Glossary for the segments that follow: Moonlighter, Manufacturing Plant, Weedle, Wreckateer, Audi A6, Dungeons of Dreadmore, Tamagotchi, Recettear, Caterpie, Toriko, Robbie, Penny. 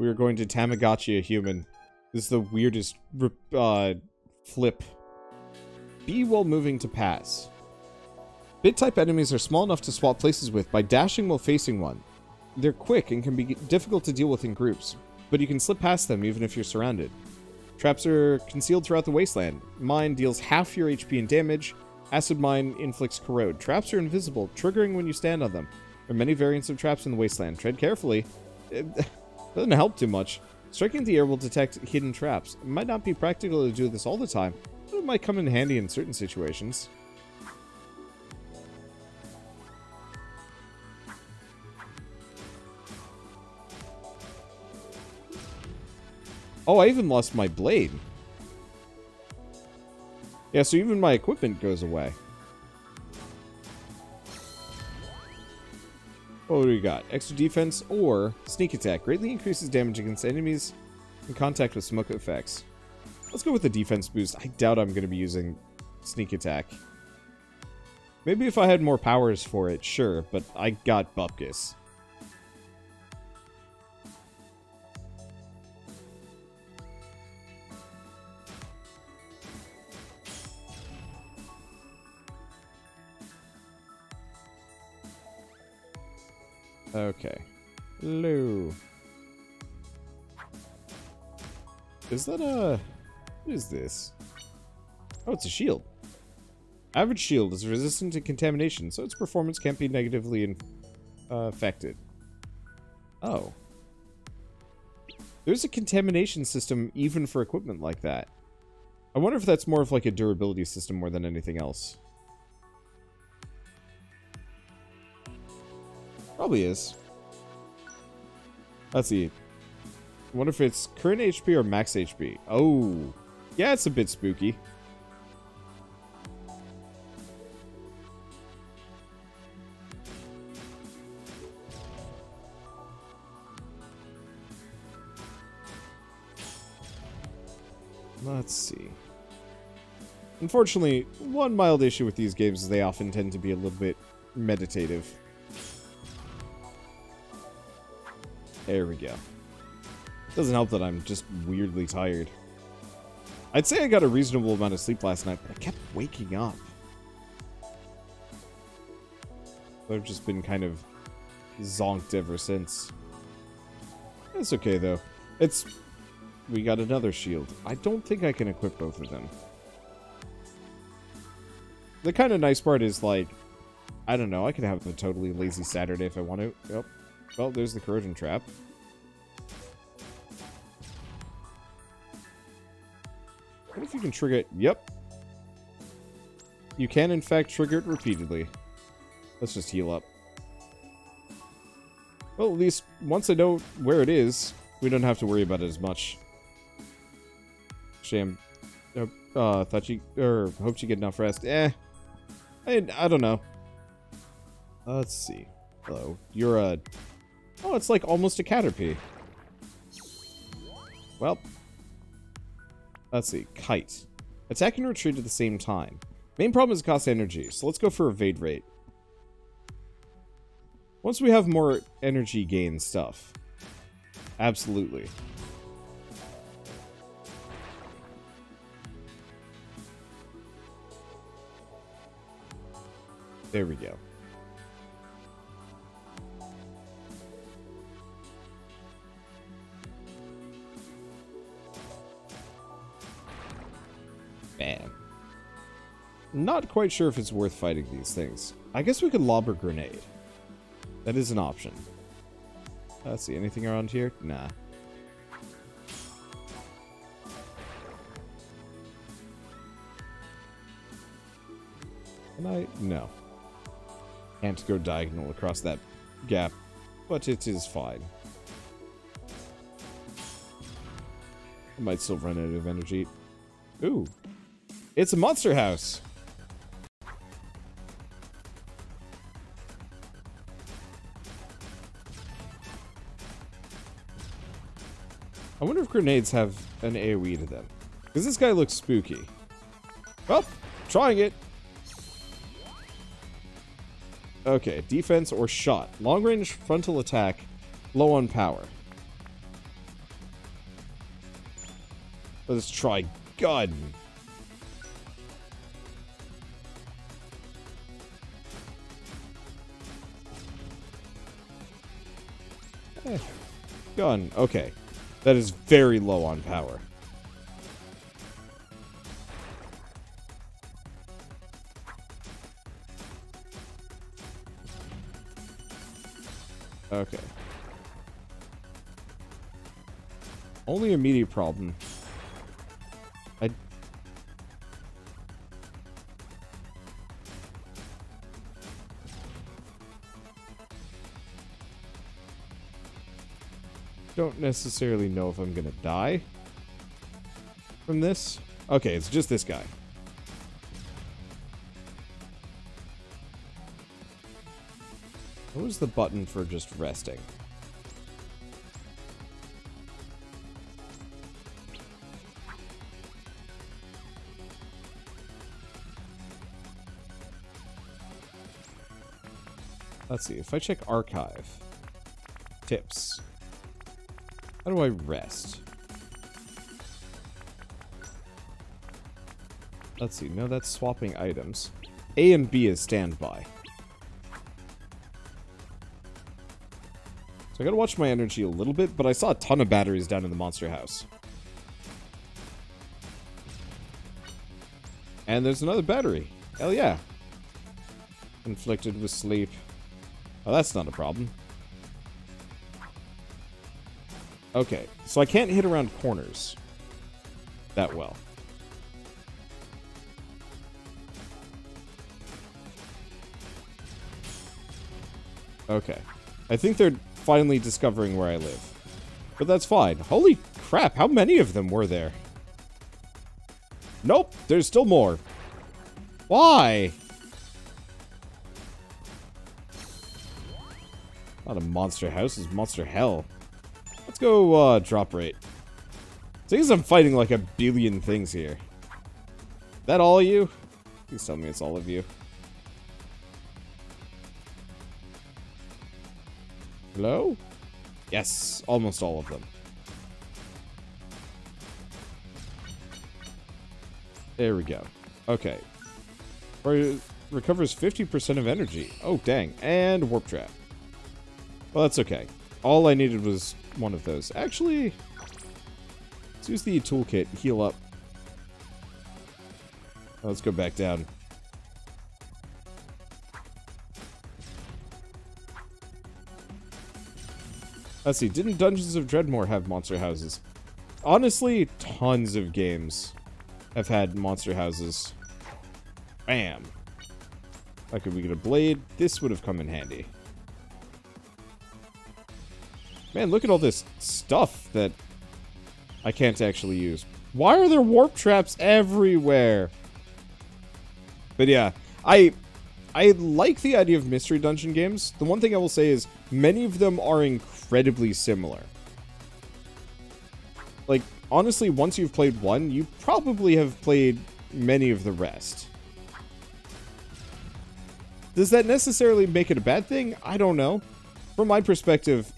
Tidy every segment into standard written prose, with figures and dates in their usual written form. We are going to Tamagotchi a human. This is the weirdest flip. B while moving to pass. Bit-type enemies are small enough to swap places with by dashing while facing one. They're quick and can be difficult to deal with in groups, but you can slip past them even if you're surrounded. Traps are concealed throughout the wasteland. Mine deals half your HP and damage. Acid Mine inflicts corrode. Traps are invisible, triggering when you stand on them. There are many variants of traps in the wasteland. Tread carefully. It doesn't help too much. Striking the air will detect hidden traps. It might not be practical to do this all the time, but it might come in handy in certain situations. Oh, I even lost my blade. Yeah, so even my equipment goes away. What do we got? Extra defense or sneak attack. Greatly increases damage against enemies in contact with smoke effects. Let's go with the defense boost. I doubt I'm going to be using sneak attack. Maybe if I had more powers for it, sure, but I got Bupkis. Okay. Hello. Is that a... What is this? Oh, it's a shield. Average shield is resistant to contamination, so its performance can't be negatively affected. Oh. There's a contamination system even for equipment like that. I wonder if that's more of like a durability system more than anything else. Probably is. Let's see. I wonder if it's current HP or max HP. Oh. Yeah, it's a bit spooky. Let's see. Unfortunately, one mild issue with these games is they often tend to be a little bit meditative. There we go. Doesn't help that I'm just weirdly tired. I'd say I got a reasonable amount of sleep last night, but I kept waking up. I've just been kind of zonked ever since. It's okay, though. It's... We got another shield. I don't think I can equip both of them. The kind of nice part is, like... I don't know, I could have a totally lazy Saturday if I want to. Yep. Well, there's the corrosion trap. What if you can trigger it? Yep. You can, in fact, trigger it repeatedly. Let's just heal up. Well, at least once I know where it is, we don't have to worry about it as much. Shame. Thought you... Or hoped you get enough rest. I don't know. Let's see. Hello. You're a... Oh, it's like almost a Caterpie. Well, let's see. Kite. Attack and retreat at the same time. Main problem is it costs energy, so let's go for evade rate. Once we have more energy gain stuff. Absolutely. There we go. Man. Not quite sure if it's worth fighting these things. I guess we could lob a grenade. That is an option. Let's see, anything around here? Nah. Can I? No. Can't go diagonal across that gap, but it is fine. I might still run out of energy. Ooh. It's a monster house. I wonder if grenades have an AoE to them. Because this guy looks spooky. Well, trying it. Okay, defense or shot. Long range frontal attack, low on power. Let's try gun. Gun. Okay. That is very low on power. Okay. Only immediate problem. Don't necessarily know if I'm gonna die from this. Okay, it's just this guy. What was the button for just resting? Let's see, if I check archive, tips. How do I rest? Let's see. No, that's swapping items. A and B is standby. So I gotta watch my energy a little bit, but I saw a ton of batteries down in the monster house. And there's another battery. Hell yeah. Inflicted with sleep. Oh, that's not a problem. Okay, so I can't hit around corners that well. Okay. I think they're finally discovering where I live. But that's fine. Holy crap, how many of them were there? Nope, there's still more. Why? Not a monster house, it's monster hell. Let's go, drop rate. Seems I'm fighting like a billion things here. That all of you? Please tell me it's all of you. Hello? Yes, almost all of them. There we go. Okay. Recovers 50% of energy. Oh, dang. And warp trap. Well, that's okay. All I needed was one of those. Actually, let's use the toolkit. Heal up. Oh, let's go back down. Let's see. Didn't Dungeons of Dreadmore have monster houses? Honestly, tons of games have had monster houses. Bam. Like, if we get a blade, this would have come in handy. Man, look at all this stuff that I can't actually use. Why are there warp traps everywhere? But yeah, I like the idea of mystery dungeon games. The one thing I will say is many of them are incredibly similar. Like, honestly, once you've played one, you probably have played many of the rest. Does that necessarily make it a bad thing? I don't know. From my perspective,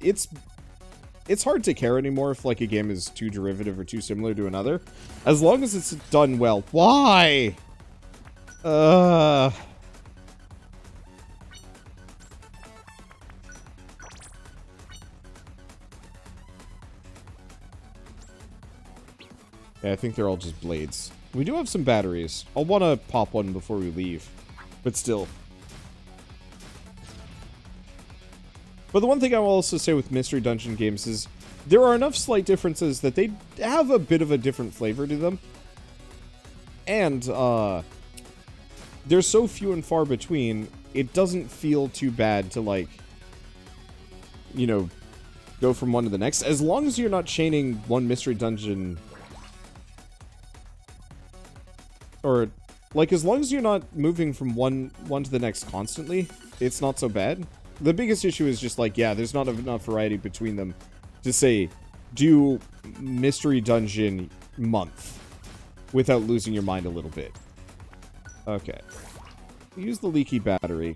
it's hard to care anymore if, like, a game is too derivative or too similar to another. As long as it's done well. Why? Yeah, I think they're all just blades. We do have some batteries. I'll want to pop one before we leave. But still. But the one thing I will also say with mystery dungeon games is there are enough slight differences that they have a bit of a different flavor to them. And they're so few and far between, it doesn't feel too bad to, like, you know, go from one to the next. As long as you're not chaining one mystery dungeon, or, like, as long as you're not moving from one to the next constantly, it's not so bad. The biggest issue is just, like, yeah, there's not enough variety between them to say, do mystery dungeon month without losing your mind a little bit. Okay. Use the leaky battery.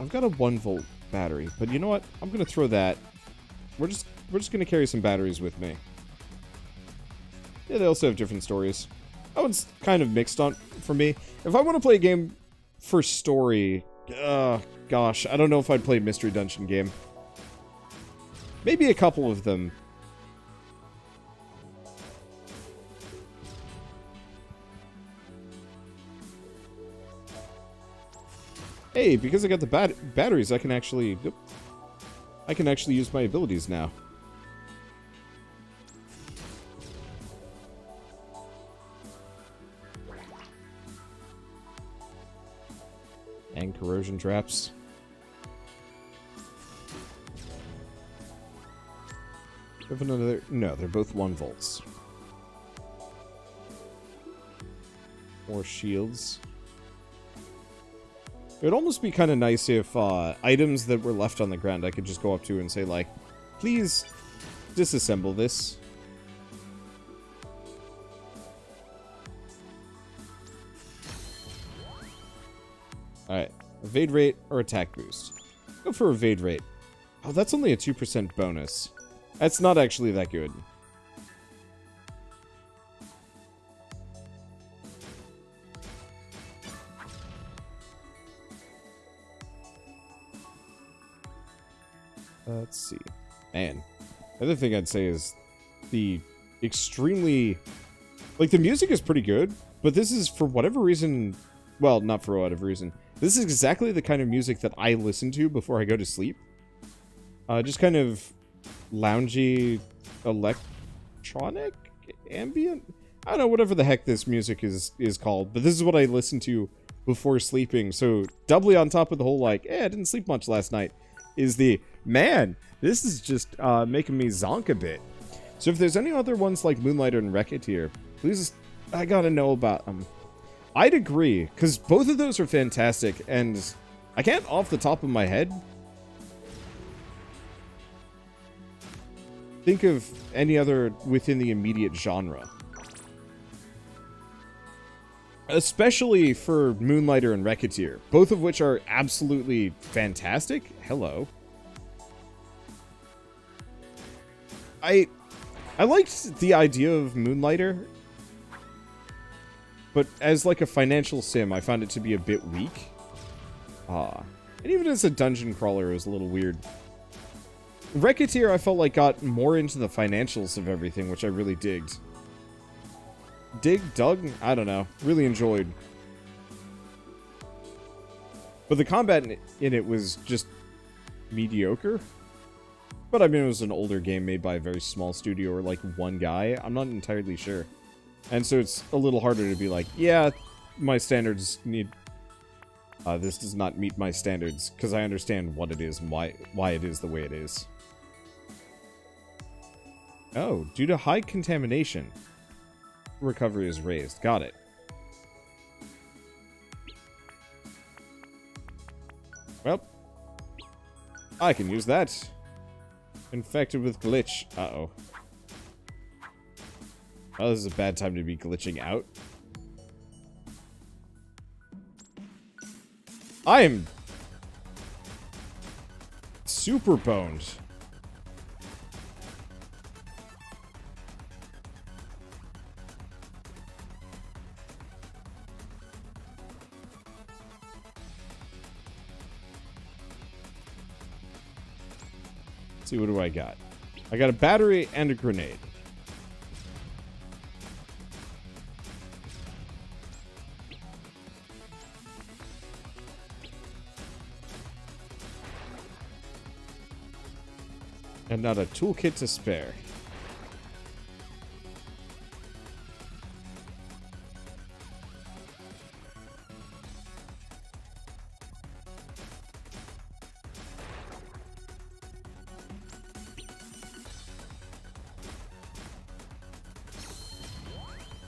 I've got a 1-volt battery, but you know what? I'm going to throw that We're just gonna carry some batteries with me. Yeah, they also have different stories. That one's kind of mixed on for me. If I want to play a game for story, gosh, I don't know if I'd play a mystery dungeon game. Maybe a couple of them. Hey, because I got the batteries, I can actually use my abilities now. And corrosion traps. Have another? No, they're both 1 volts. More shields. It would almost be kind of nice if items that were left on the ground I could just go up to and say, like, please disassemble this. Alright. Evade rate or attack boost. Go for evade rate. Oh, that's only a 2% bonus. That's not actually that good. Let's see. Man. The other thing I'd say is the extremely... Like, the music is pretty good, but this is, for whatever reason... Well, not for whatever reason. This is exactly the kind of music that I listen to before I go to sleep. Just kind of loungy, electronic, ambient? I don't know, whatever the heck this music is called. But this is what I listen to before sleeping. So, doubly on top of the whole, like, I didn't sleep much last night, is the... Man, this is just making me zonk a bit. So if there's any other ones like Moonlighter and Recettear, please, I gotta know about them. I'd agree, because both of those are fantastic, and I can't off the top of my head think of any other within the immediate genre. Especially for Moonlighter and Recettear, both of which are absolutely fantastic. Hello. I liked the idea of Moonlighter, but as like a financial sim, I found it to be a bit weak. And even as a dungeon crawler, it was a little weird. Wreckateer, I felt like got more into the financials of everything, which I really digged. Dug? I don't know. Really enjoyed. But the combat in it was just mediocre. But I mean, it was an older game made by a very small studio or like one guy. I'm not entirely sure. And so it's a little harder to be like, yeah, my standards need... this does not meet my standards, because I understand what it is and why it is the way it is. Oh, due to high contamination, recovery is raised. Got it. Well, I can use that. Infected with glitch. Uh-oh. Oh, this is a bad time to be glitching out. I am... super boned. See, what do I got? I got a battery and a grenade. And not a toolkit to spare.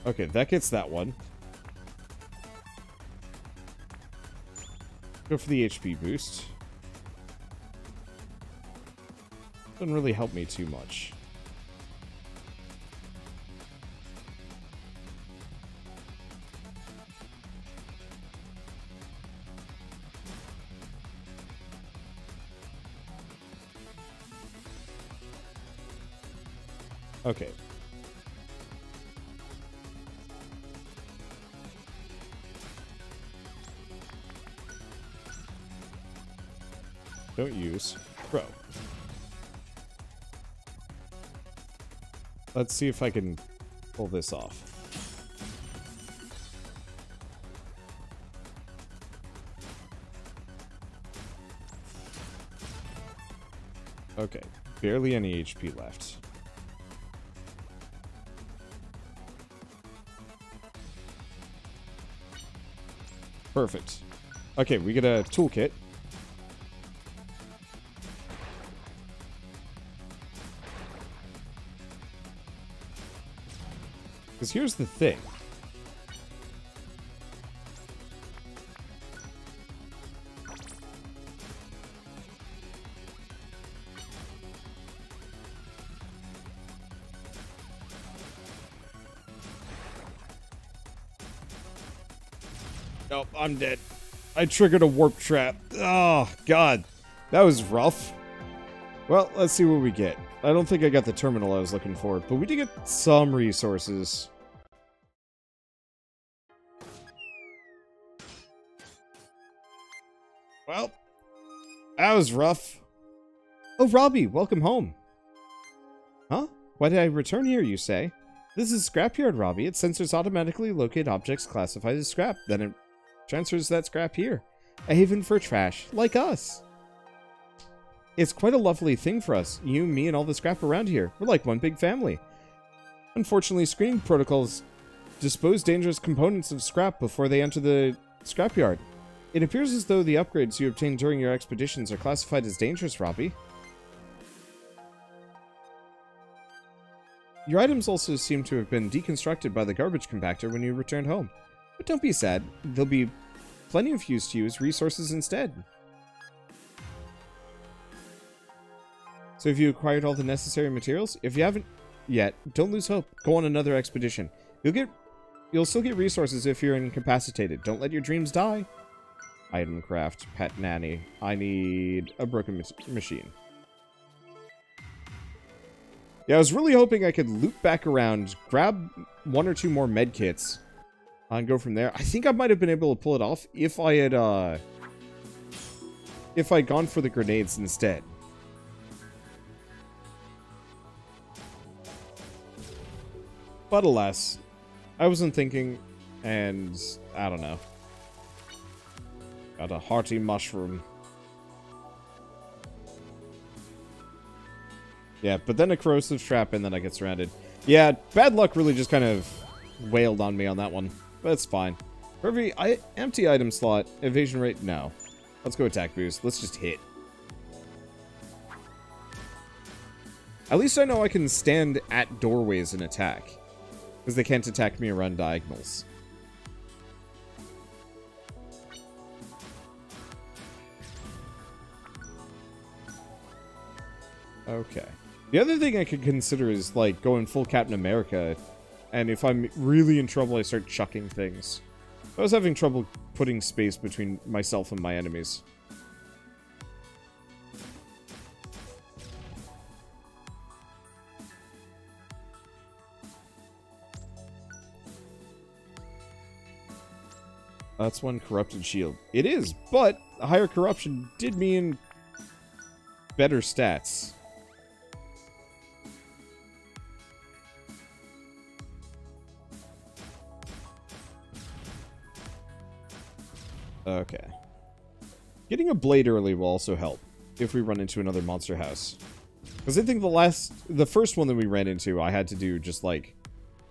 Okay, that gets that one. Go for the HP boost. Doesn't really help me too much. Okay. Don't use. Bro. Let's see if I can pull this off. Okay. Barely any HP left. Perfect. Okay, we get a toolkit. Because here's the thing. Nope, I'm dead. I triggered a warp trap. Oh, God. That was rough. Well, let's see what we get. I don't think I got the terminal I was looking for, but we did get some resources. Well, that was rough. Oh, Robbie, welcome home. Huh? Why did I return here, you say? This is Scrapyard, Robbie. Its sensors automatically locate objects classified as scrap. Then it transfers that scrap here. A haven for trash, like us. It's quite a lovely thing for us, you, me, and all the scrap around here. We're like one big family. Unfortunately, screening protocols dispose dangerous components of scrap before they enter the scrapyard. It appears as though the upgrades you obtained during your expeditions are classified as dangerous, Robbie. Your items also seem to have been deconstructed by the garbage compactor when you returned home. But don't be sad. There'll be plenty of use to you as resources instead. So have you acquired all the necessary materials? If you haven't yet, don't lose hope. Go on another expedition. You'll still get resources if you're incapacitated. Don't let your dreams die. Item craft, pet nanny. I need a broken machine. Yeah, I was really hoping I could loop back around, grab one or two more med kits, and go from there. I think I might have been able to pull it off if I had, if I'd gone for the grenades instead. But alas, I wasn't thinking, and I don't know. Got a hearty mushroom. Yeah, but then a corrosive trap, and then I get surrounded. Yeah, bad luck really just kind of wailed on me on that one. But it's fine. For every empty item slot, evasion rate, no. Let's go attack boost. Let's just hit. At least I know I can stand at doorways and attack. Because they can't attack me around diagonals. Okay. The other thing I could consider is, like, going full Captain America, and if I'm really in trouble, I start chucking things. I was having trouble putting space between myself and my enemies. That's one corrupted shield. It is, but higher corruption did mean better stats. Okay. Getting a blade early will also help if we run into another monster house. Because I think the first one that we ran into, I had to do just like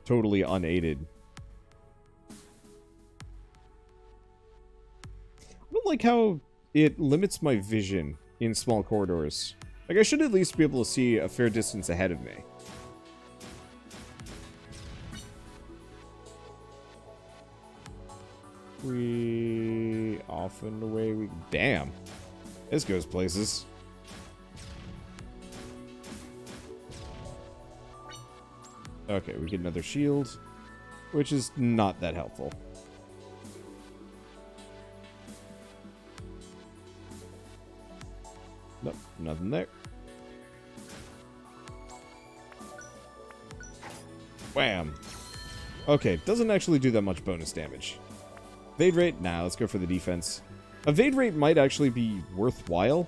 totally unaided. I don't like how it limits my vision in small corridors. Like I should at least be able to see a fair distance ahead of me. We off and away we damn. This goes places. Okay, we get another shield, which is not that helpful. Nope, nothing there. Wham! Okay, doesn't actually do that much bonus damage. Evade rate? Nah, let's go for the defense. Evade rate might actually be worthwhile.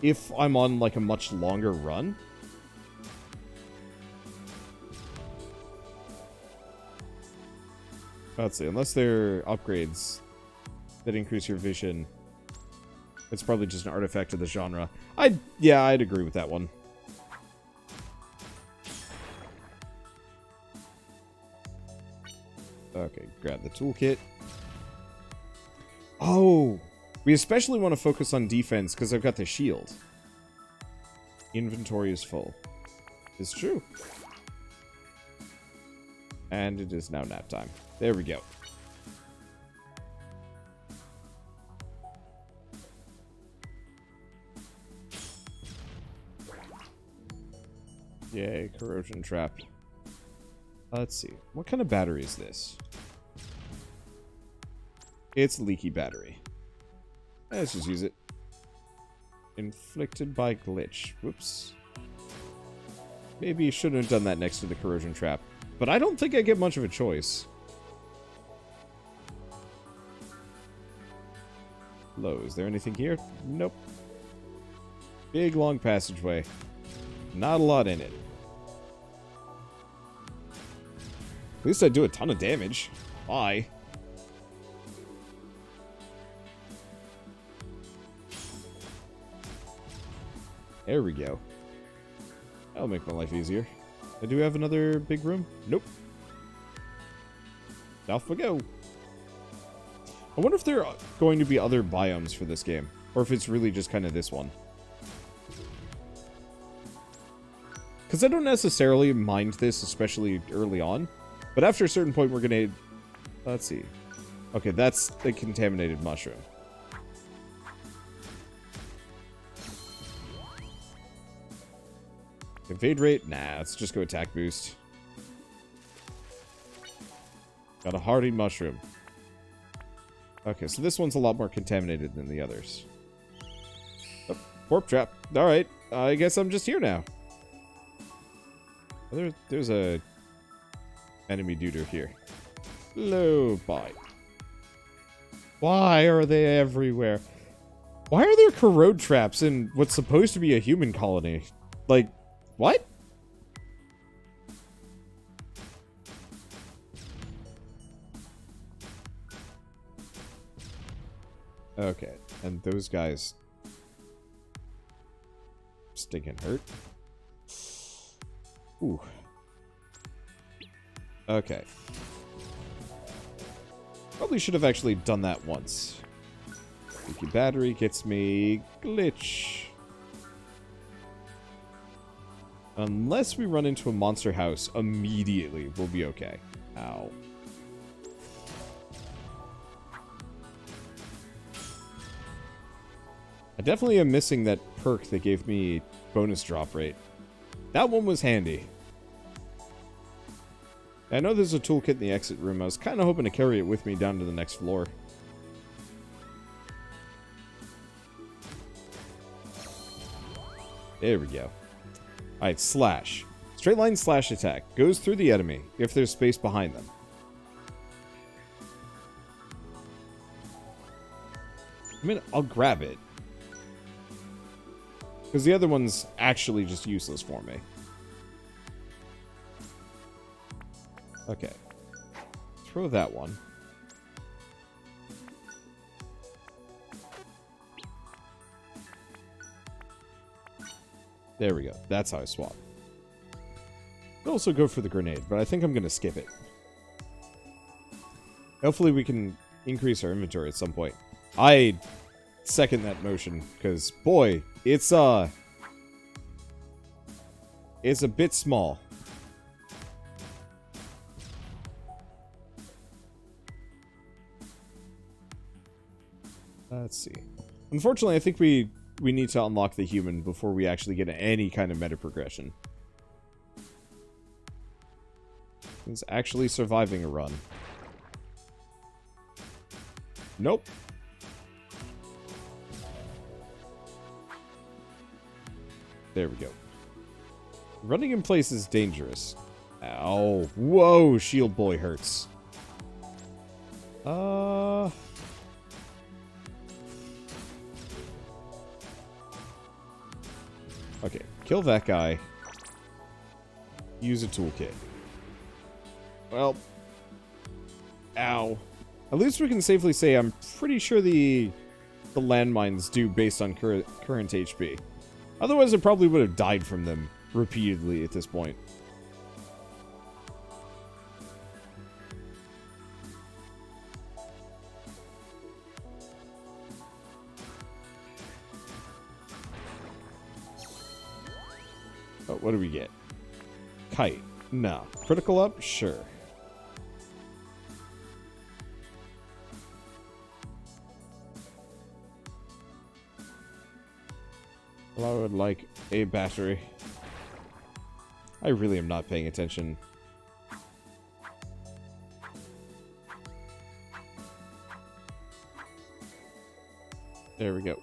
If I'm on, like, a much longer run. Let's see, unless they're upgrades that increase your vision. It's probably just an artifact of the genre. I'd agree with that one. Okay, grab the toolkit. Oh! We especially want to focus on defense because I've got the shield. Inventory is full. It's true. And it is now nap time. There we go. Yay, corrosion trap. Let's see. What kind of battery is this? It's leaky battery. Let's just use it. Inflicted by glitch. Whoops. Maybe you shouldn't have done that next to the corrosion trap. But I don't think I get much of a choice. Hello, is there anything here? Nope. Big long passageway. Not a lot in it. At least I do a ton of damage. Bye. There we go. That'll make my life easier. I do have another big room? Nope. Off we go. I wonder if there are going to be other biomes for this game. Or if it's really just kind of this one. Because I don't necessarily mind this, especially early on. But after a certain point, we're going to... Let's see. Okay, that's the contaminated mushroom. Evade rate? Nah, let's just go attack boost. Got a hardy mushroom. Okay, so this one's a lot more contaminated than the others. Oh, warp trap. Alright, I guess I'm just here now. There's a enemy duder here. Hello, bye. Why are they everywhere? Why are there corrode traps in what's supposed to be a human colony? Like... What? Okay, and those guys stinking hurt. Ooh. Okay. Probably should have actually done that once. Leaky battery gets me glitch. Unless we run into a monster house immediately, we'll be okay. Ow. I definitely am missing that perk that gave me bonus drop rate. That one was handy. I know there's a toolkit in the exit room. I was kind of hoping to carry it with me down to the next floor. There we go. Alright, slash. Straight line slash attack. Goes through the enemy, if there's space behind them. I mean, I'll grab it. Because the other one's actually just useless for me. Okay. Throw that one. There we go. That's how I swap. I'll also go for the grenade, but I think I'm going to skip it. Hopefully we can increase our inventory at some point. I second that motion, because, boy, it's a bit small. Let's see. Unfortunately, I think we need to unlock the human before we actually get any kind of meta progression. He's actually surviving a run. Nope. There we go. Running in place is dangerous. Ow. Whoa, Shield Boy hurts. Okay, kill that guy. Use a toolkit. Well. Ow. At least we can safely say I'm pretty sure the landmines do based on current HP. Otherwise, I probably would have died from them repeatedly at this point. Oh, what do we get? Kite. Nah. Critical up? Sure. Well, I would like a battery. I really am not paying attention. There we go.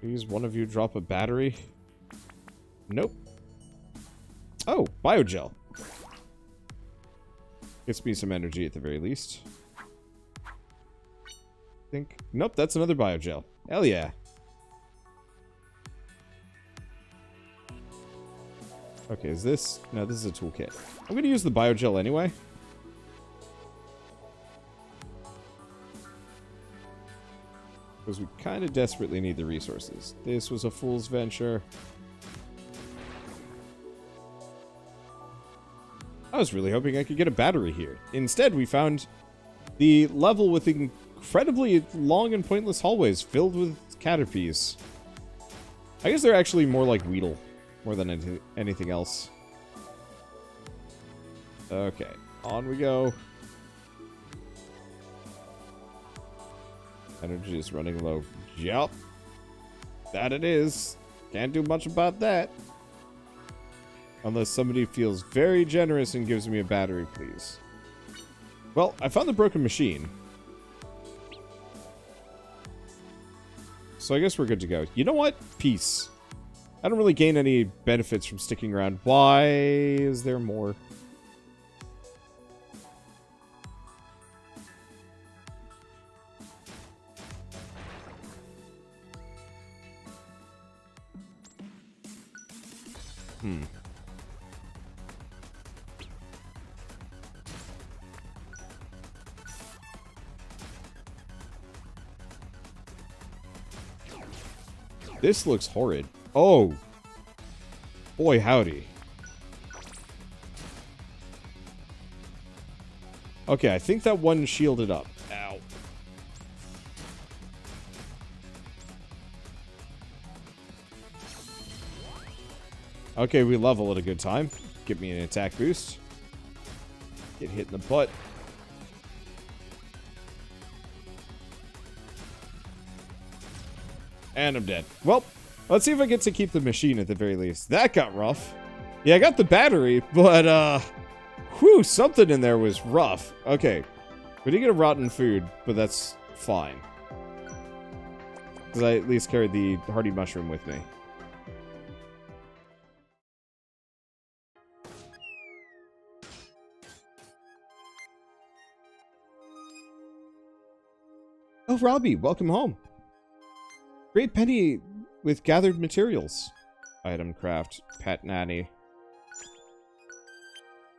Please, one of you drop a battery? Nope. Oh, biogel. Gets me some energy at the very least. Think. Nope, that's another biogel. Hell yeah. Okay, is this? No, this is a toolkit. I'm gonna use the biogel anyway. Because we kind of desperately need the resources. This was a fool's venture. I was really hoping I could get a battery here. Instead, we found the level with incredibly long and pointless hallways filled with Caterpies. I guess they're actually more like Weedle, more than anything else. Okay, on we go. Energy is running low. Yup. That it is. Can't do much about that. Unless somebody feels very generous and gives me a battery, please. Well, I found the broken machine. So I guess we're good to go. You know what? Peace. I don't really gain any benefits from sticking around. Why is there more? This looks horrid. Oh. Boy, howdy. Okay, I think that one shielded up. Ow. Okay, we level at a good time. Give me an attack boost. Get hit in the butt. And I'm dead. Well, let's see if I get to keep the machine at the very least. That got rough. Yeah, I got the battery, but, whew, something in there was rough. Okay. We did get a rotten food, but that's fine. Because I at least carried the hearty mushroom with me. Oh, Robbie, welcome home. Great Penny with gathered materials. Item craft. Pet nanny.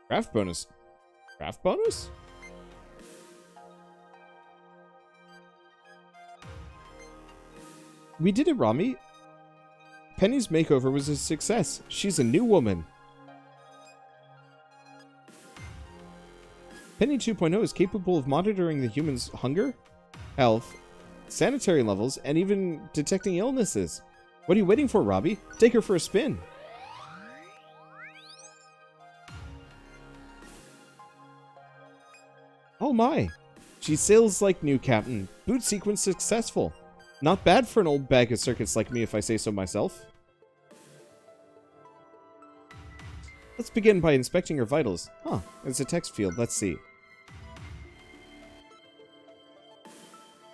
Craft bonus. Craft bonus? We did it, Rami. Penny's makeover was a success. She's a new woman. Penny 2.0 is capable of monitoring the human's hunger, health, sanitary levels, and even detecting illnesses. What are you waiting for, Robbie? Take her for a spin. Oh my. She sails like new, Captain. Boot sequence successful. Not bad for an old bag of circuits like me, if I say so myself. Let's begin by inspecting your vitals. Huh, it's a text field. Let's see.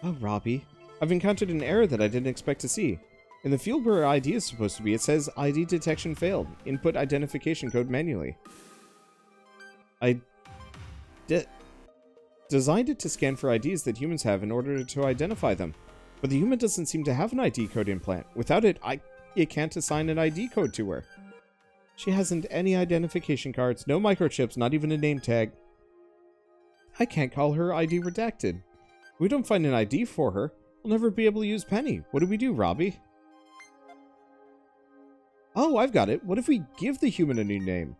Oh, Robbie. I've encountered an error that I didn't expect to see. In the field where ID is supposed to be, it says ID detection failed. Input identification code manually. I designed it to scan for IDs that humans have in order to identify them. But the human doesn't seem to have an ID code implant. Without it, you can't assign an ID code to her. She hasn't any identification cards, no microchips, not even a name tag. I can't call her ID redacted. If we don't find an ID for her, we'll never be able to use Penny. What do we do, Robbie? Oh, I've got it. What if we give the human a new name?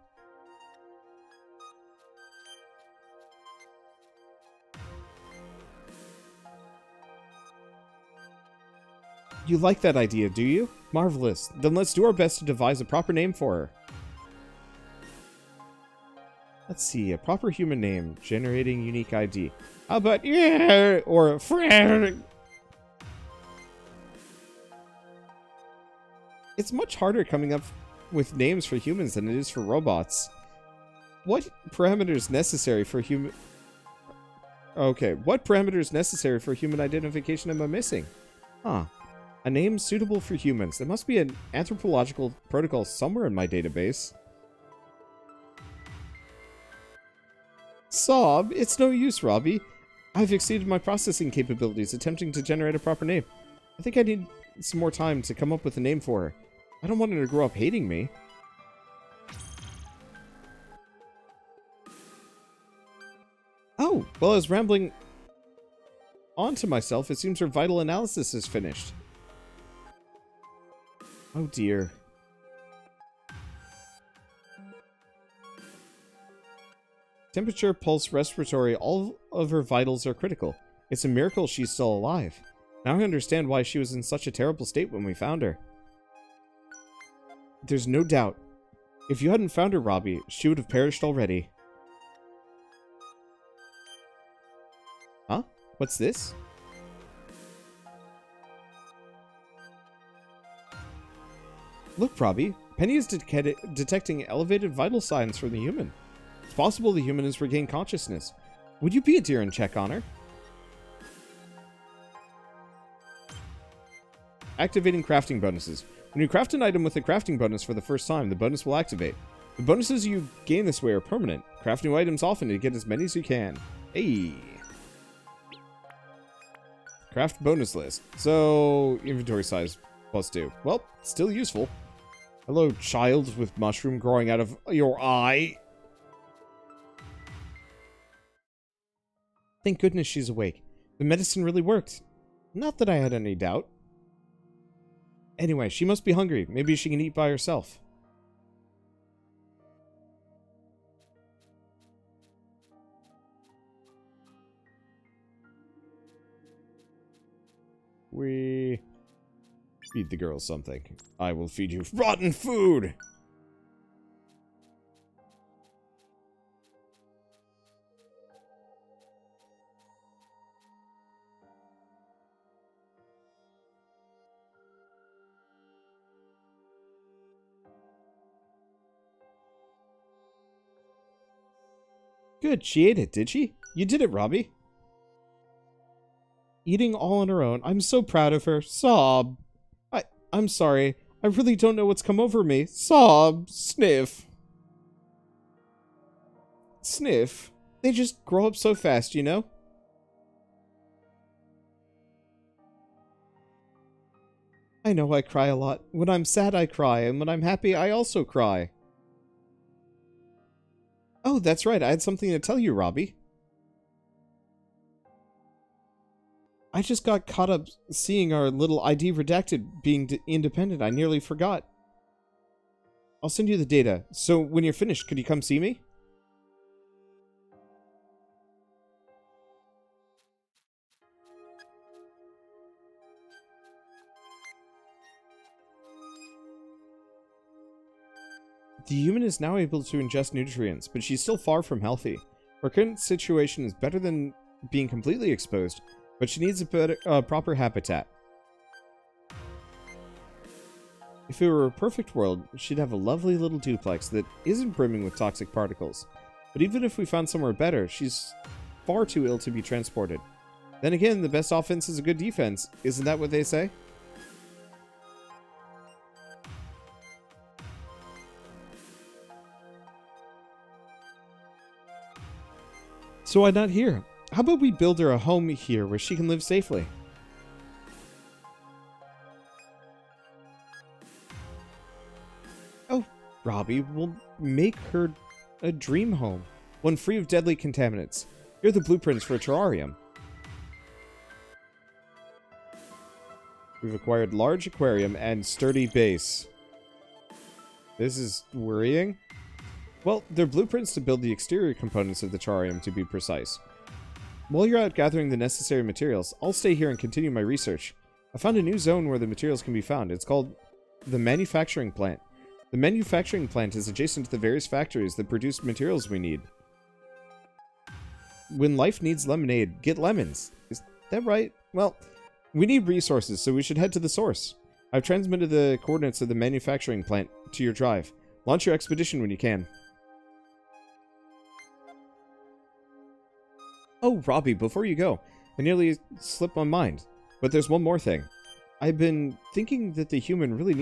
You like that idea, do you? Marvelous. Then let's do our best to devise a proper name for her. Let's see, a proper human name. Generating unique ID. How about yeah or friend? It's much harder coming up with names for humans than it is for robots. What parameters necessary for human identification am I missing? Huh. A name suitable for humans. There must be an anthropological protocol somewhere in my database. Sob, it's no use, Robbie. I've exceeded my processing capabilities attempting to generate a proper name. I think I need some more time to come up with a name for her. I don't want her to grow up hating me. Oh, well, I was rambling onto myself. It seems her vital analysis is finished. Oh dear. Temperature, pulse, respiratory, all of her vitals are critical. It's a miracle she's still alive. Now I understand why she was in such a terrible state when we found her. There's no doubt. If you hadn't found her, Robbie, she would have perished already. Huh? What's this? Look, Robbie, Penny is detecting elevated vital signs from the human. It's possible the human has regained consciousness. Would you be a dear and check on her? Activating crafting bonuses. When you craft an item with a crafting bonus for the first time, the bonus will activate. The bonuses you gain this way are permanent. Craft new items often to get as many as you can. Hey. Craft bonus list. So, inventory size +2. Well, still useful. Hello, child with mushroom growing out of your eye. Thank goodness she's awake. The medicine really worked. Not that I had any doubt. Anyway, she must be hungry. Maybe she can eat by herself. We feed the girl something. I will feed you rotten food! Good, she ate it, did she? You did it, Robbie. Eating all on her own. I'm so proud of her. Sob. I'm sorry. I really don't know what's come over me. Sob. Sniff. Sniff. They just grow up so fast, you know? I know I cry a lot. When I'm sad, I cry. And when I'm happy, I also cry. Oh, that's right. I had something to tell you, Robbie. I just got caught up seeing our little ID redacted being independent. I nearly forgot. I'll send you the data. So when you're finished, could you come see me? The human is now able to ingest nutrients, but she's still far from healthy. Her current situation is better than being completely exposed, but she needs a proper habitat. If it were a perfect world, she'd have a lovely little duplex that isn't brimming with toxic particles. But even if we found somewhere better, she's far too ill to be transported. Then again, the best offense is a good defense. Isn't that what they say? So why not here? How about we build her a home here where she can live safely? Oh, Robbie, we'll make her a dream home. One free of deadly contaminants. Here are the blueprints for a terrarium. We've acquired large aquarium and sturdy base. This is worrying. Well, they're blueprints to build the exterior components of the terrarium, to be precise. While you're out gathering the necessary materials, I'll stay here and continue my research. I found a new zone where the materials can be found. It's called the Manufacturing Plant. The Manufacturing Plant is adjacent to the various factories that produce materials we need. When life needs lemonade, get lemons. Is that right? Well, we need resources, so we should head to the source. I've transmitted the coordinates of the Manufacturing Plant to your drive. Launch your expedition when you can. Oh, Robbie, before you go, I nearly slipped my mind. But there's one more thing. I've been thinking that the human really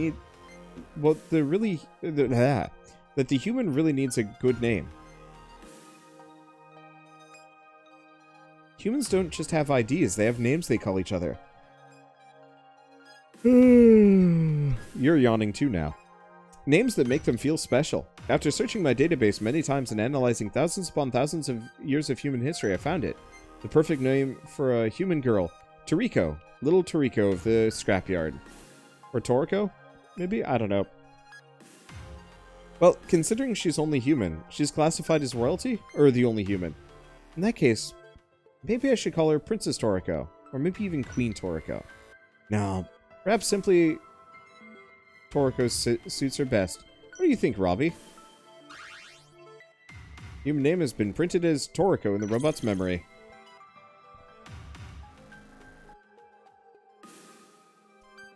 needs a good name. Humans don't just have IDs, they have names they call each other. You're yawning too now. Names that make them feel special. After searching my database many times and analyzing thousands upon thousands of years of human history, I found it. The perfect name for a human girl. Toriko. Little Toriko of the scrapyard. Or Toriko? Maybe? I don't know. Well, considering she's only human, she's classified as royalty? Or the only human? In that case, maybe I should call her Princess Toriko. Or maybe even Queen Toriko. No. Perhaps simply Toriko suits her best. What do you think, Robbie? Human name has been printed as Toriko in the robot's memory.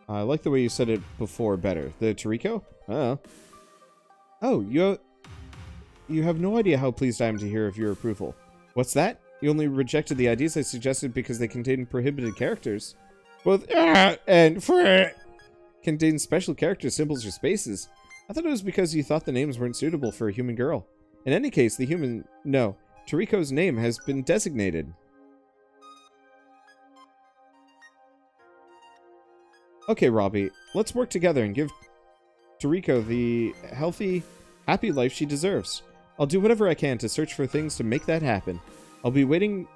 I like the way you said it before better. The Toriko? Oh, you have no idea how pleased I am to hear of your approval. What's that? You only rejected the IDs I suggested because they contained prohibited characters. Both and for contain special characters, symbols, or spaces. I thought it was because you thought the names weren't suitable for a human girl. In any case, Toriko's name has been designated. Okay, Robbie, let's work together and give Toriko the healthy, happy life she deserves. I'll do whatever I can to search for things to make that happen. I'll be awaiting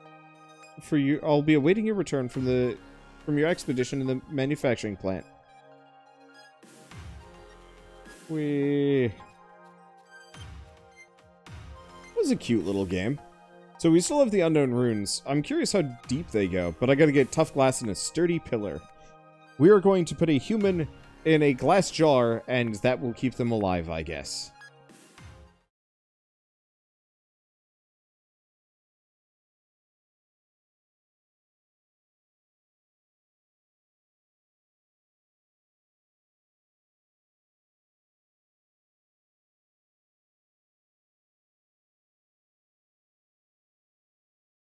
your return from your expedition to the Manufacturing Plant. It was a cute little game. So we still have the unknown runes. I'm curious how deep they go, but I gotta get tough glass and a sturdy pillar. We are going to put a human in a glass jar, and that will keep them alive, I guess.